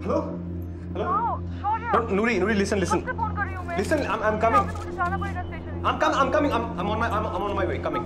Hello? Hello? No, Shorya. Nuri, listen, Listen, I'm coming. I'm coming. I'm on my way. Coming.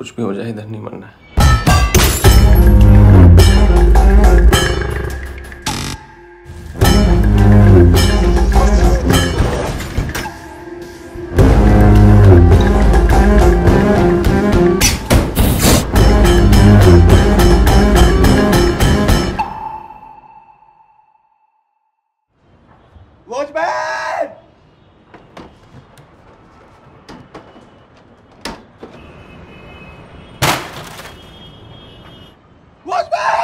कुछ भी हो जाए इधर नहीं मरना है। Watchman! Watchman!